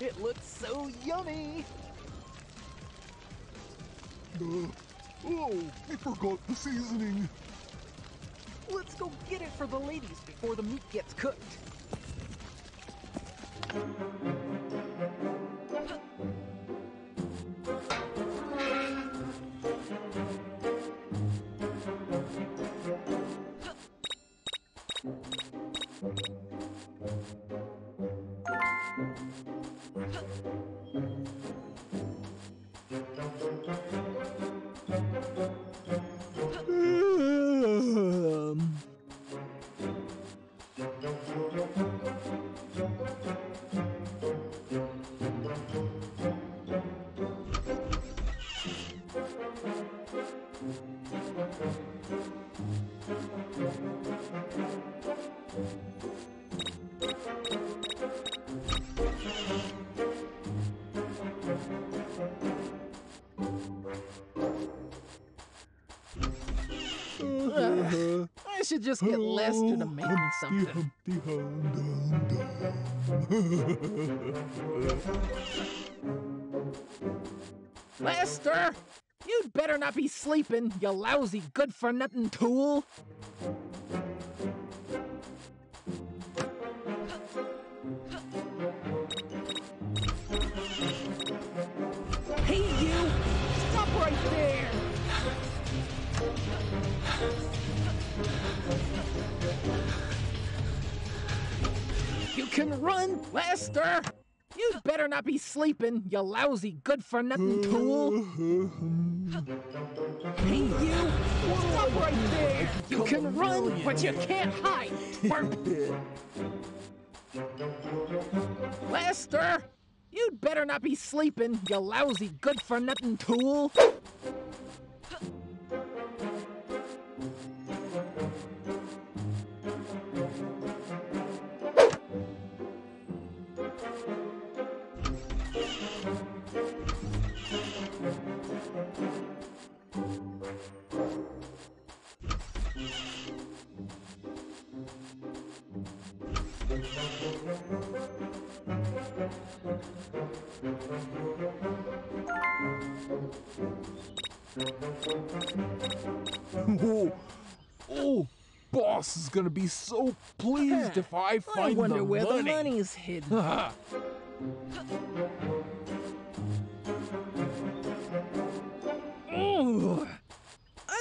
It looks so yummy! Oh, I forgot the seasoning. Let's go get it for the ladies before the meat gets cooked. I should just get Lester to make me something. Lester! You'd better not be sleeping, you lousy good-for-nothing tool! Hey, you! Stop right there! You can run, Lester! You'd better not be sleeping, you lousy good-for-nothing tool! Hey, you! Stop right there! You can run, but you can't hide! Lester! You'd better not be sleeping, you lousy good-for-nothing tool! Oh, boss is gonna be so pleased if I find the money. I wonder where the money's hidden. I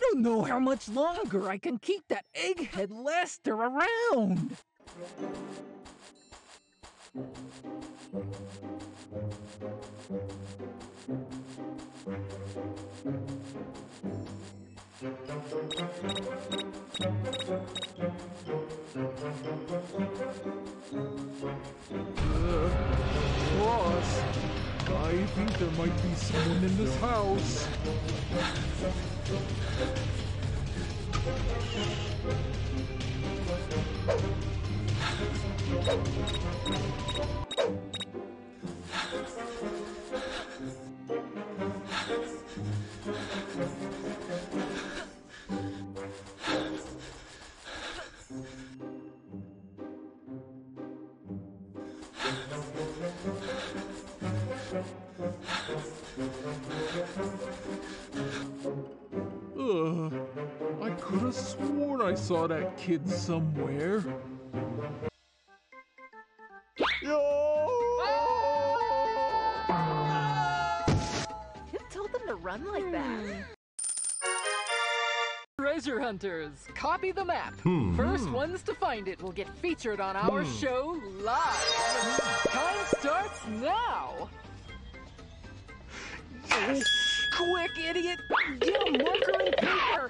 don't know how much longer I can keep that egghead Lester around. Boss, I think there might be someone in this house. I could have sworn I saw that kid somewhere. Who told them to run like that? Treasure Hunters, copy the map. First ones to find it will get featured on our show live. Time starts now. Yes. Quick, idiot! Get a marker and paper!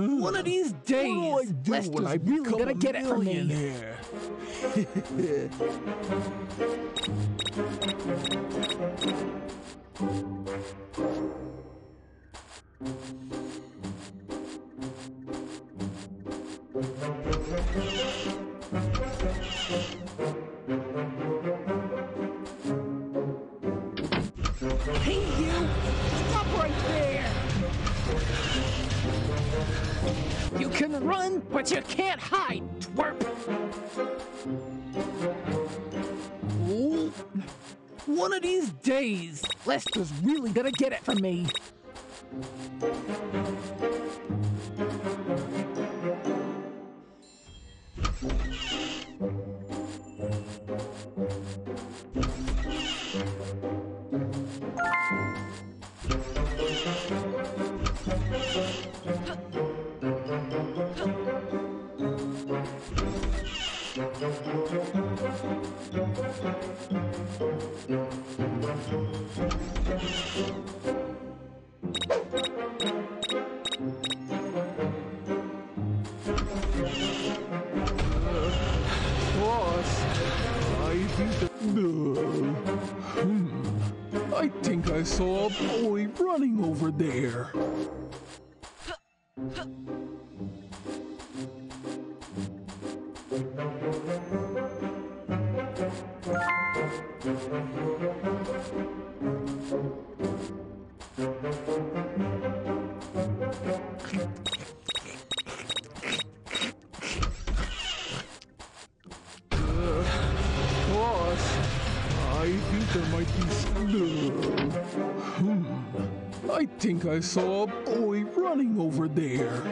One of these days, what do I do when I become a millionaire? Hey, you! Stop right there! You can run, but you can't hide, twerp! Ooh. One of these days, Lester's really gonna get it from me. I think I saw a boy running over there. I think I saw a boy running over there.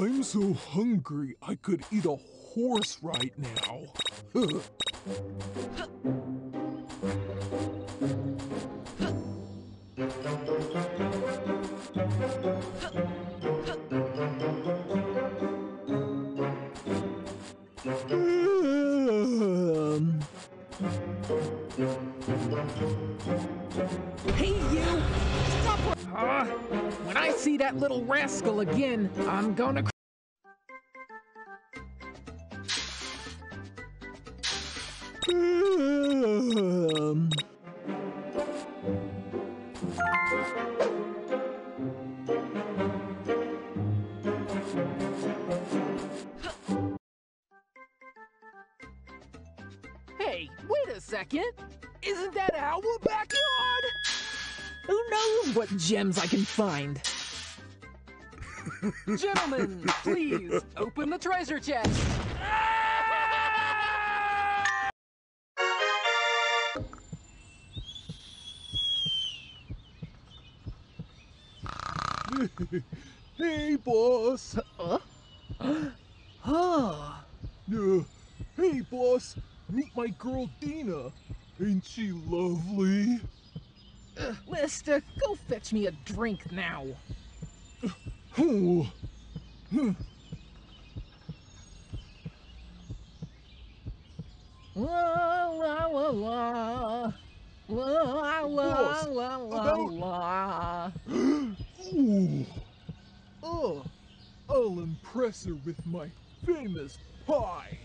I'm so hungry I could eat a horse right now. Hey, you! Stop! When I see that little rascal again, I'm gonna... Hey, wait a second. Isn't that our backyard? Who knows what gems I can find? Gentlemen, please open the treasure chest. Hey, boss. Hey, boss. Meet my girl Dina. Ain't she lovely? Lester, go fetch me a drink now. La la la la. La la la la la. Ooh. Oh, I'll impress her with my famous pie.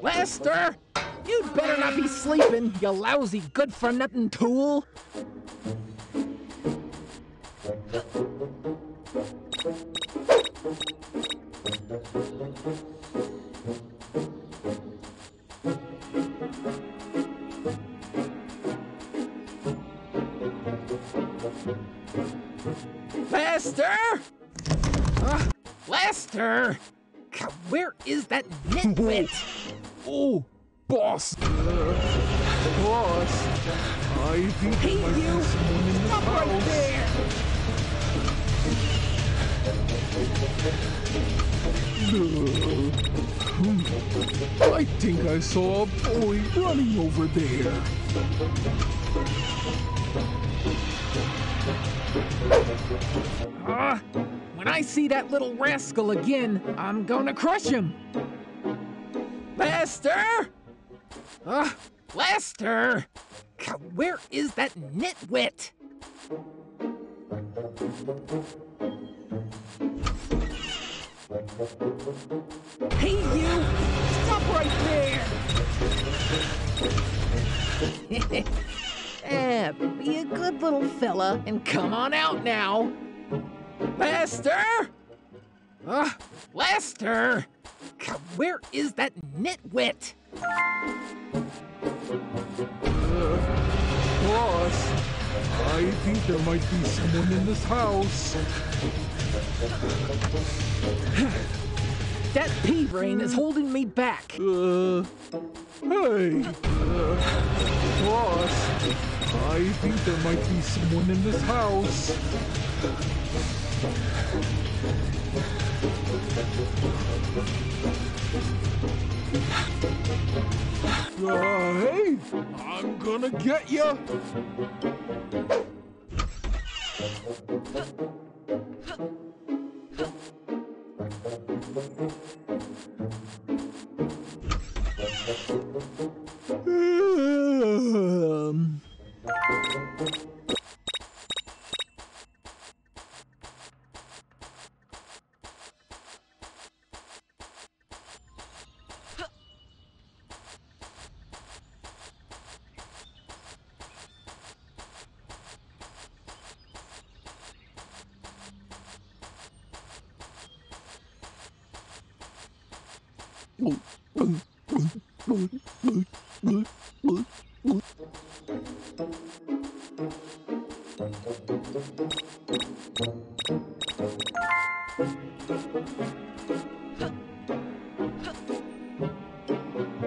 Lester, you'd better not be sleeping, you lousy good-for-nothing tool. Lester? Lester? God, where is that nitwit? Oh, boss. Boss. I think hey, I you. Someone in stop house. Right there. No. I think I saw a boy running over there. When I see that little rascal again, I'm gonna crush him. Lester? Lester? God, where is that nitwit? Hey, you! Stop right there! Be a good little fella and come on out now. Lester? Lester? God, where is that nitwit? Boss, I think there might be someone in this house. That pea brain is holding me back. Hey. Boss, I think there might be someone in this house. Hey, I'm gonna get ya.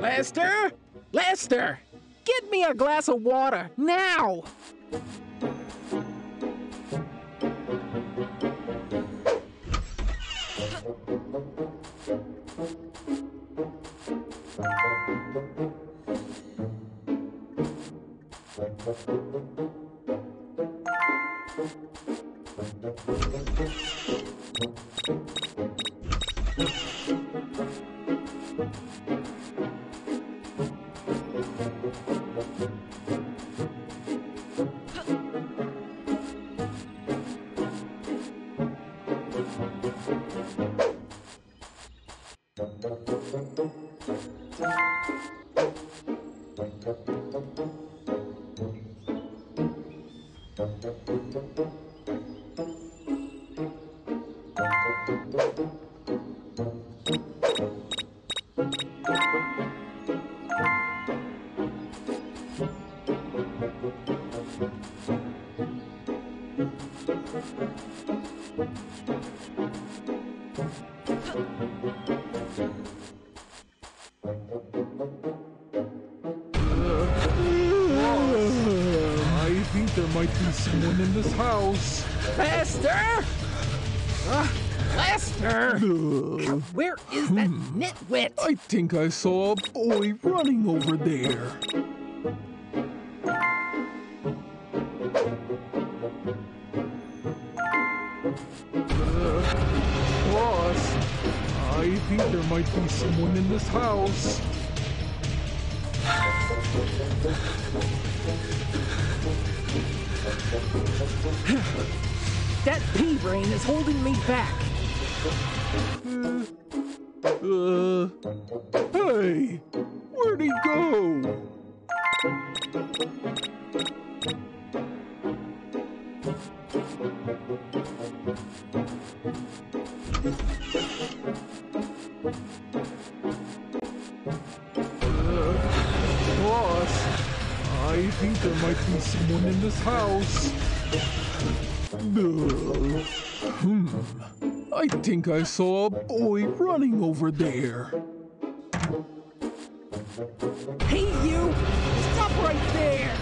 Lester? Lester! Get me a glass of water, now! Someone in this house. Lester? Lester? God, where is that nitwit? I think I saw a boy running over there. Boss, I think there might be someone in this house. That pea-brain is holding me back. Hey! Where'd he go? Boss, I think there might be someone in this house. I think I saw a boy running over there. Hey, you! Stop right there!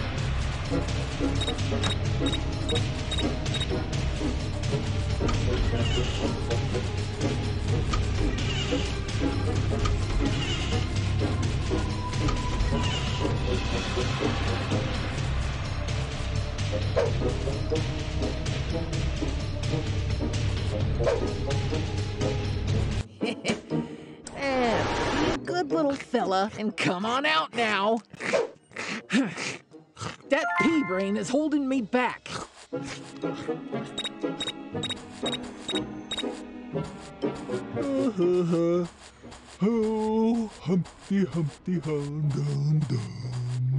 Good little fella, and come on out now. That pea-brain is holding me back. Oh, Humpty, Humpty, hum, dum, dum.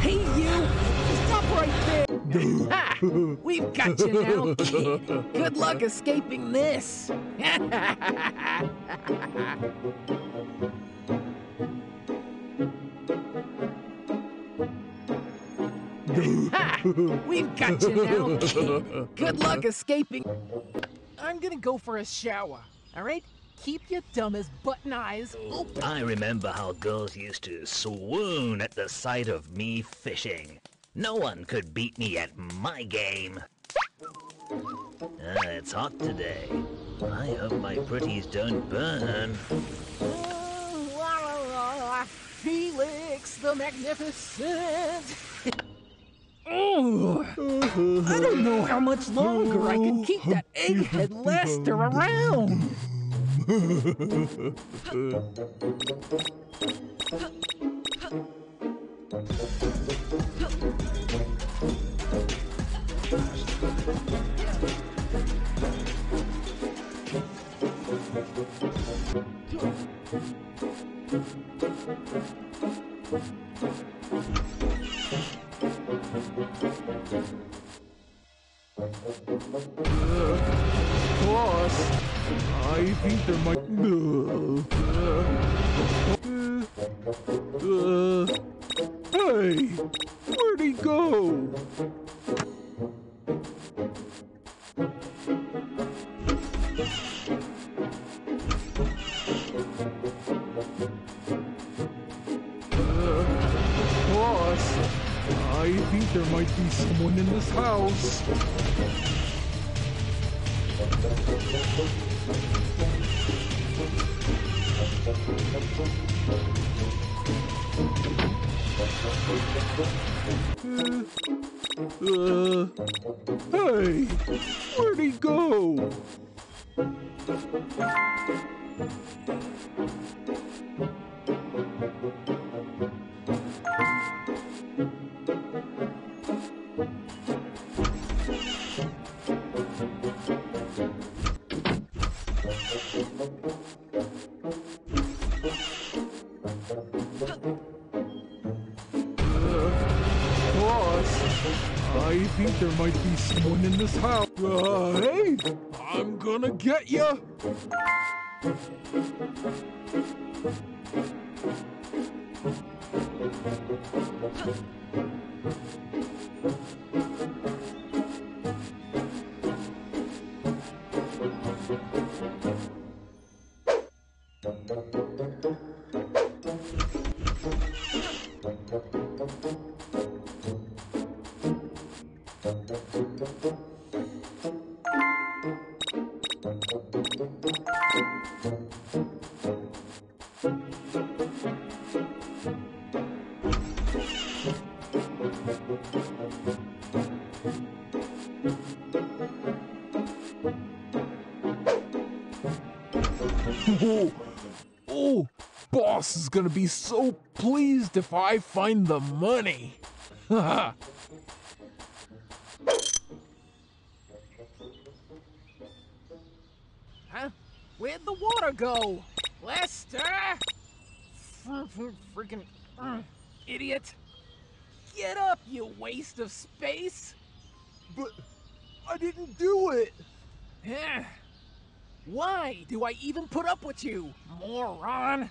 Hey, you! Stop right there! Ha! We've got you now, kid. Good luck escaping this. Ha! We've got you now, kid. Good luck escaping. I'm gonna go for a shower, alright? Keep your dumbest button eyes open. I remember how girls used to swoon at the sight of me fishing. No one could beat me at my game. It's hot today. I hope my pretties don't burn. Felix the Magnificent! I don't know how much longer I can keep that egghead Lester around. I think there might be... Hey! Where'd he go? Boss, I think there might be someone in this house. Hey, where'd he go? I think there might be someone in this house. Hey, I'm gonna get ya! Oh, boss is gonna be so pleased if I find the money. Huh? Where'd the water go? Lester! Freaking idiot. Get up, you waste of space. But I didn't do it. Yeah. Why do I even put up with you, moron?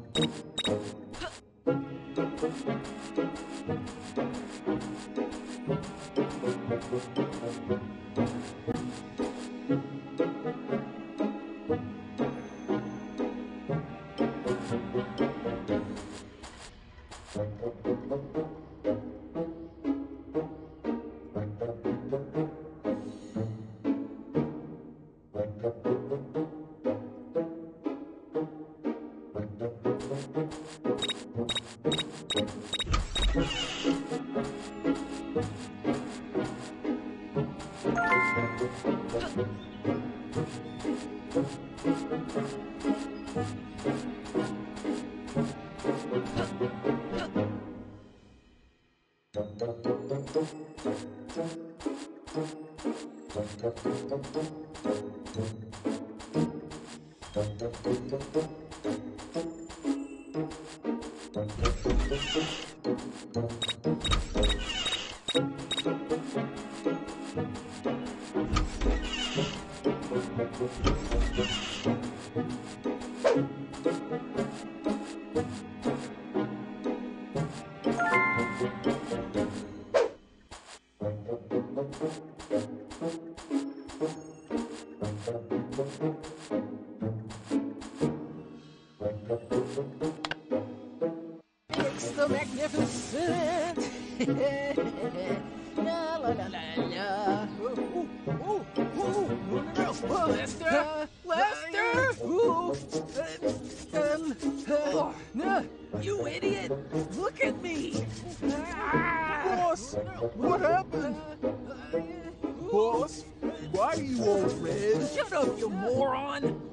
Felix the Magnificent! La la la la la! Ooh, ooh, ooh, ooh! Lester! Lester! Ooh! No, you idiot! Look at me! Boss! What happened? Boss? Why are you all red? Shut up, you moron!